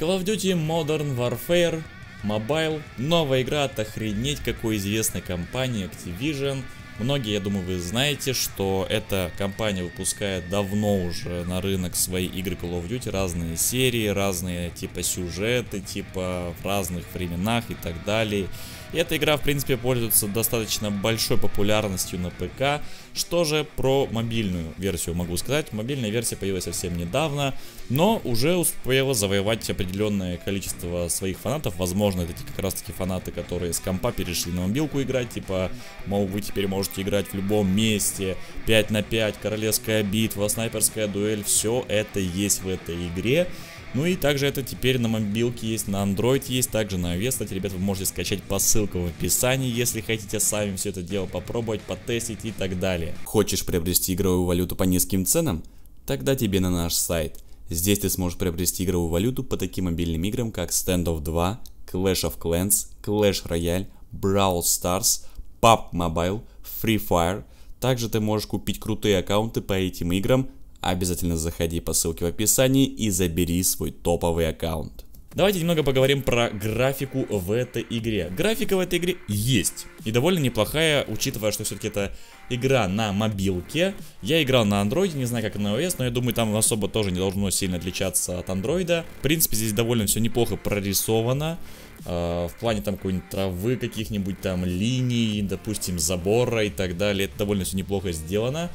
Call of Duty Modern Warfare Mobile, новая игра от охренеть какой известной компании Activision. Многие, я думаю, вы знаете, что эта компания выпускает давно уже на рынок свои игры Call of Duty, разные серии, разные типа сюжеты, типа в разных временах и так далее. И эта игра, в принципе, пользуется достаточно большой популярностью на ПК. Что же про мобильную версию могу сказать? Мобильная версия появилась совсем недавно, но уже успела завоевать определенное количество своих фанатов. Возможно, это как раз таки фанаты, которые с компа перешли на мобилку играть. Типа, мол, вы теперь можете играть в любом месте, 5 на 5, королевская битва, снайперская дуэль. Все это есть в этой игре. Ну и также это теперь на мобилке есть, на Android есть, также на iOS. Кстати, ребят, вы можете скачать по ссылкам в описании, если хотите сами все это дело попробовать, потестить и так далее. Хочешь приобрести игровую валюту по низким ценам? Тогда тебе на наш сайт. Здесь ты сможешь приобрести игровую валюту по таким мобильным играм, как Standoff 2, Clash of Clans, Clash Royale, Brawl Stars, PUBG Mobile, Free Fire. Также ты можешь купить крутые аккаунты по этим играм. Обязательно заходи по ссылке в описании и забери свой топовый аккаунт. Давайте немного поговорим про графику в этой игре. Графика в этой игре есть. И довольно неплохая, учитывая, что все-таки это игра на мобилке. Я играл на Android, не знаю, как на iOS, но я думаю, там особо тоже не должно сильно отличаться от Android. В принципе, здесь довольно все неплохо прорисовано. В плане там какой-нибудь травы, каких-нибудь там линий, допустим, забора и так далее. Это довольно все неплохо сделано.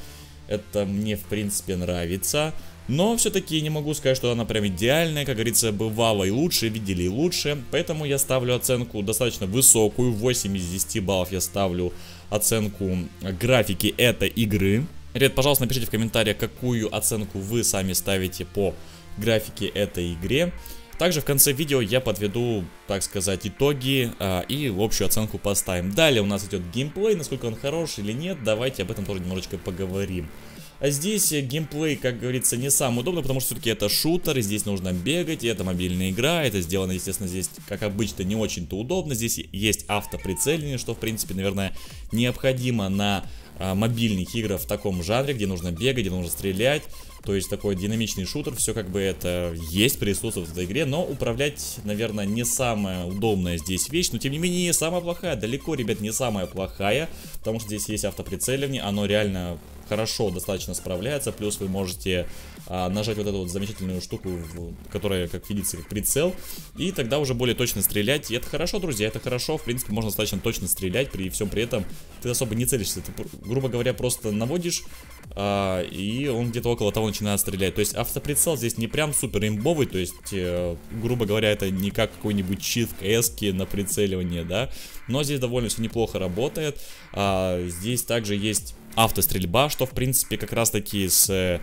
Это мне, в принципе, нравится. Но все-таки не могу сказать, что она прям идеальная. Как говорится, бывало и лучше, видели и лучше. Поэтому я ставлю оценку достаточно высокую. 8 из 10 баллов я ставлю оценку графики этой игры. Ребят, пожалуйста, напишите в комментариях, какую оценку вы сами ставите по графике этой игре. Также в конце видео я подведу, так сказать, итоги и общую оценку поставим. Далее у нас идет геймплей, насколько он хорош или нет, давайте об этом тоже немножечко поговорим. А здесь геймплей, как говорится, не самый удобный, потому что все-таки это шутер, и здесь нужно бегать, и это мобильная игра, это сделано, естественно, здесь, как обычно, не очень-то удобно. Здесь есть автоприцеливание, что, в принципе, наверное, необходимо на мобильных играх в таком жанре, где нужно бегать, где нужно стрелять. То есть такой динамичный шутер, все как бы это есть, присутствует в этой игре. Но управлять, наверное, не самая удобная здесь вещь. Но тем не менее, не самая плохая. Далеко, ребят, не самая плохая. Потому что здесь есть автоприцеливание. Оно реально хорошо достаточно справляется. Плюс вы можете нажать вот эту вот замечательную штуку, которая, как видится, как прицел. И тогда уже более точно стрелять. И это хорошо, друзья, это хорошо. В принципе, можно достаточно точно стрелять. При всем при этом ты особо не целишься. Ты, грубо говоря, просто наводишь. И он где-то около того начинает стрелять. То есть автоприцел здесь не прям супер имбовый. То есть, грубо говоря, это не как какой-нибудь чит в CS на прицеливание, да. Но здесь довольно все неплохо работает. Здесь также есть автострельба, что в принципе как раз таки с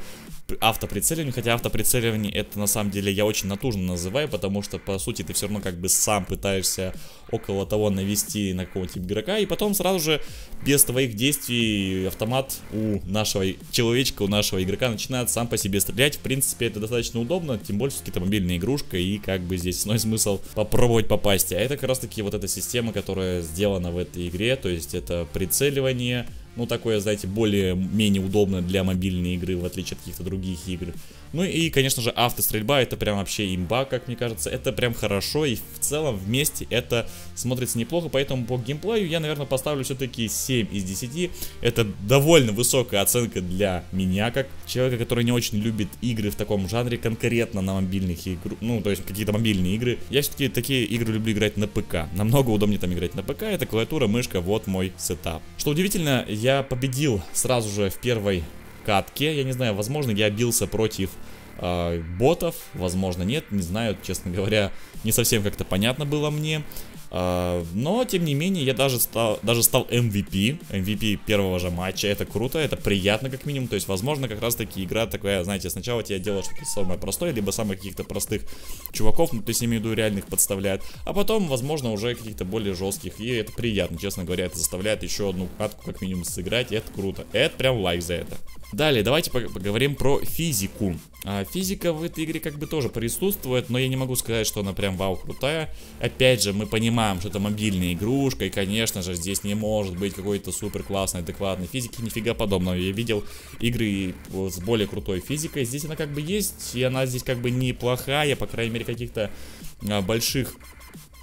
автоприцеливанием. Хотя автоприцеливание это на самом деле я очень натужно называю, потому что по сути ты все равно как бы сам пытаешься около того навести на какого-нибудь игрока, и потом сразу же без твоих действий автомат у нашего человечка, у нашего игрока начинает сам по себе стрелять. В принципе это достаточно удобно, тем более все-таки это мобильная игрушка, и как бы здесь иной смысл попробовать попасть. А это как раз таки вот эта система, которая сделана в этой игре, то есть это прицеливание. Ну, такое, знаете, более-менее удобно для мобильной игры, в отличие от каких-то других игр. Ну и, конечно же, автострельба, это прям вообще имба, как мне кажется. Это прям хорошо, и в целом вместе это смотрится неплохо. Поэтому по геймплею я, наверное, поставлю все-таки 7 из 10. Это довольно высокая оценка для меня, как человека, который не очень любит игры в таком жанре, конкретно на мобильных играх. Ну, то есть, какие-то мобильные игры. Я все-таки такие игры люблю играть на ПК. Намного удобнее там играть на ПК. Это клавиатура, мышка, вот мой сетап. Что удивительно, я победил сразу же в первой катке. Я не знаю, возможно, я бился против ботов, возможно, нет, не знаю, честно говоря, не совсем как-то понятно было мне. Но, тем не менее, я даже стал MVP первого же матча. Это круто, это приятно как минимум. То есть, возможно, как раз таки игра такая, знаете, сначала тебя делают что-то самое простое, либо самых каких-то простых чуваков, ну, то есть, имею в виду, реальных подставляют. А потом, возможно, уже каких-то более жестких. И это приятно, честно говоря, это заставляет еще одну катку как минимум сыграть. И это круто, это прям лайк за это. Далее, давайте поговорим про физику. Физика в этой игре как бы тоже присутствует, но я не могу сказать, что она прям вау крутая. Опять же, мы понимаем, понимаем, что это мобильная игрушка, и, конечно же, здесь не может быть какой-то супер классной, адекватной физики, нифига подобного. Я видел игры с более крутой физикой, здесь она как бы есть, и она здесь как бы неплохая, по крайней мере, каких-то больших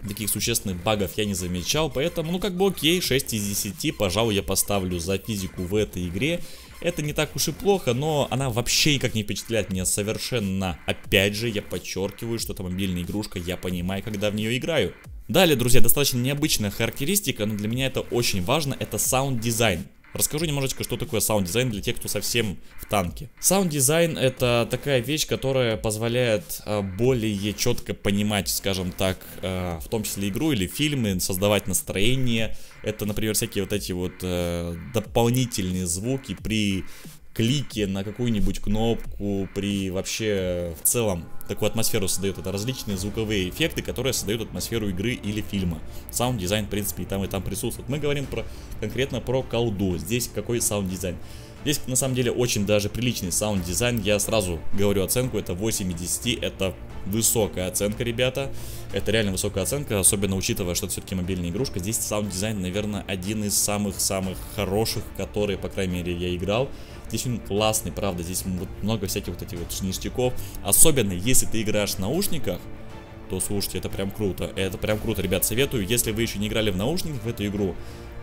таких существенных багов я не замечал, поэтому, ну, как бы окей, 6 из 10, пожалуй, я поставлю за физику в этой игре. Это не так уж и плохо, но она вообще никак не впечатляет меня совершенно. Опять же, я подчеркиваю, что это мобильная игрушка, я понимаю, когда в нее играю. Далее, друзья, достаточно необычная характеристика, но для меня это очень важно, это саунд-дизайн. Расскажу немножечко, что такое саунд-дизайн для тех, кто совсем в танке. Саунд-дизайн — это такая вещь, которая позволяет более четко понимать, скажем так, в том числе игру или фильмы, создавать настроение. Это, например, всякие вот эти вот дополнительные звуки при клике на какую-нибудь кнопку, при вообще в целом такую атмосферу создает. Это различные звуковые эффекты, которые создают атмосферу игры или фильма. Саунд-дизайн, в принципе, и там присутствует. Мы говорим конкретно про колду. Здесь какой саунд-дизайн? Здесь, на самом деле, очень даже приличный саунд-дизайн. Я сразу говорю оценку, это 8 из 10, это высокая оценка, ребята. Это реально высокая оценка, особенно учитывая, что это все-таки мобильная игрушка. Здесь саунд-дизайн, наверное, один из самых-самых хороших, которые, по крайней мере, я играл. Здесь он классный, правда, здесь много всяких вот этих вот ништяков. Особенно, если ты играешь в наушниках, то, слушайте, это прям круто. Это прям круто, ребят, советую. Если вы еще не играли в наушниках в эту игру,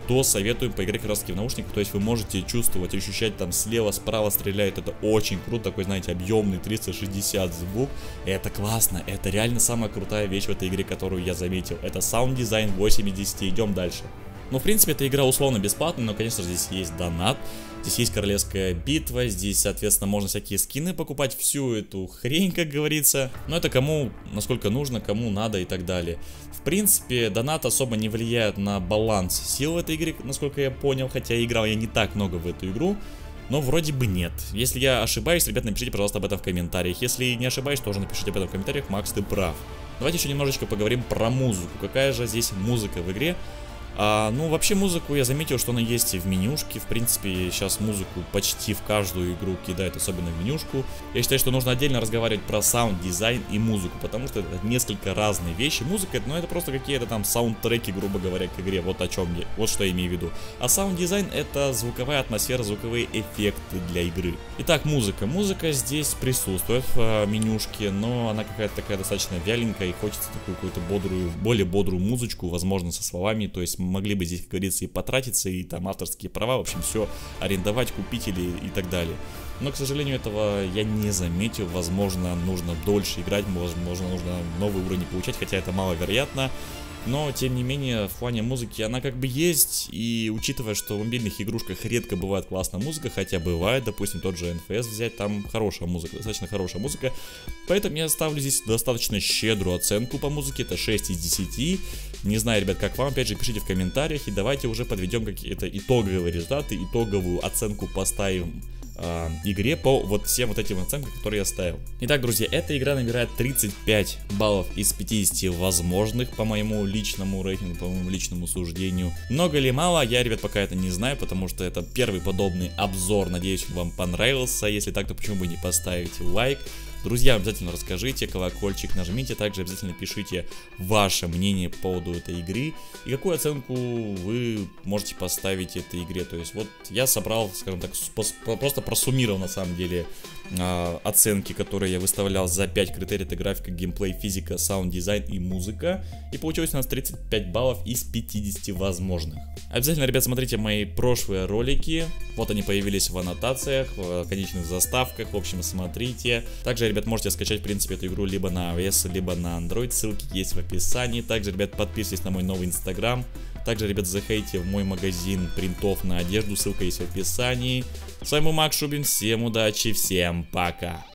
то советуем поиграть как раз таки в наушниках. То есть вы можете чувствовать, ощущать, там слева, справа стреляет. Это очень круто, такой, знаете, объемный 360 звук. Это классно, это реально самая крутая вещь в этой игре, которую я заметил. Это саунд-дизайн 8 из 10, идем дальше. Ну, в принципе, эта игра условно бесплатная, но, конечно же, здесь есть донат. Здесь есть королевская битва, здесь, соответственно, можно всякие скины покупать, всю эту хрень, как говорится. Но это кому, насколько нужно, кому надо и так далее. В принципе, донат особо не влияет на баланс сил в этой игре, насколько я понял. Хотя играл я не так много в эту игру, но вроде бы нет. Если я ошибаюсь, ребят, напишите, пожалуйста, об этом в комментариях. Если не ошибаюсь, тоже напишите об этом в комментариях. Макс, ты прав. Давайте еще немножечко поговорим про музыку. Какая же здесь музыка в игре? Ну, вообще музыку я заметил, что она есть и в менюшке. В принципе, сейчас музыку почти в каждую игру кидают, особенно в менюшку. Я считаю, что нужно отдельно разговаривать про саунд-дизайн и музыку, потому что это несколько разные вещи. Музыка, ну, это просто какие-то там саундтреки, грубо говоря, к игре. Вот о чем я, вот что я имею в виду. А саунд-дизайн — это звуковая атмосфера, звуковые эффекты для игры. Итак, музыка. Музыка здесь присутствует в менюшке, но она какая-то такая достаточно вяленькая, и хочется такую какую-то бодрую, более бодрую музычку, возможно, со словами, то есть могли бы здесь, как говорится, и потратиться, и там авторские права, в общем, все арендовать, купить или и так далее. Но, к сожалению, этого я не заметил. Возможно, нужно дольше играть, возможно, нужно новые уровни получать, хотя это маловероятно. Но, тем не менее, в плане музыки она как бы есть, и учитывая, что в мобильных игрушках редко бывает классная музыка, хотя бывает, допустим, тот же NFS взять, там хорошая музыка, достаточно хорошая музыка, поэтому я ставлю здесь достаточно щедрую оценку по музыке, это 6 из 10, не знаю, ребят, как вам, опять же, пишите в комментариях, и давайте уже подведем какие-то итоговые результаты, итоговую оценку поставим игре по вот всем вот этим оценкам, которые я ставил. Итак, друзья, эта игра набирает 35 баллов из 50 возможных по моему личному рейтингу, по моему личному суждению. Много ли мало, я, ребят, пока это не знаю, потому что это первый подобный обзор. Надеюсь, он вам понравился. Если так, то почему бы не поставить лайк? Друзья, обязательно расскажите, колокольчик нажмите, также обязательно пишите ваше мнение по поводу этой игры и какую оценку вы можете поставить этой игре. То есть вот я собрал, скажем так, просто просуммировал на самом деле оценки, которые я выставлял за 5 критерий. Это графика, геймплей, физика, саунд-дизайн и музыка. И получилось у нас 35 баллов из 50 возможных. Обязательно, ребят, смотрите мои прошлые ролики. Вот они появились в аннотациях, в конечных заставках. В общем, смотрите. Также, ребят, можете скачать, в принципе, эту игру либо на iOS, либо на Android. Ссылки есть в описании. Также, ребят, подписывайтесь на мой новый Instagram. Также, ребят, заходите в мой магазин принтов на одежду. Ссылка есть в описании. С вами был Макс Шубин. Всем удачи, всем пока.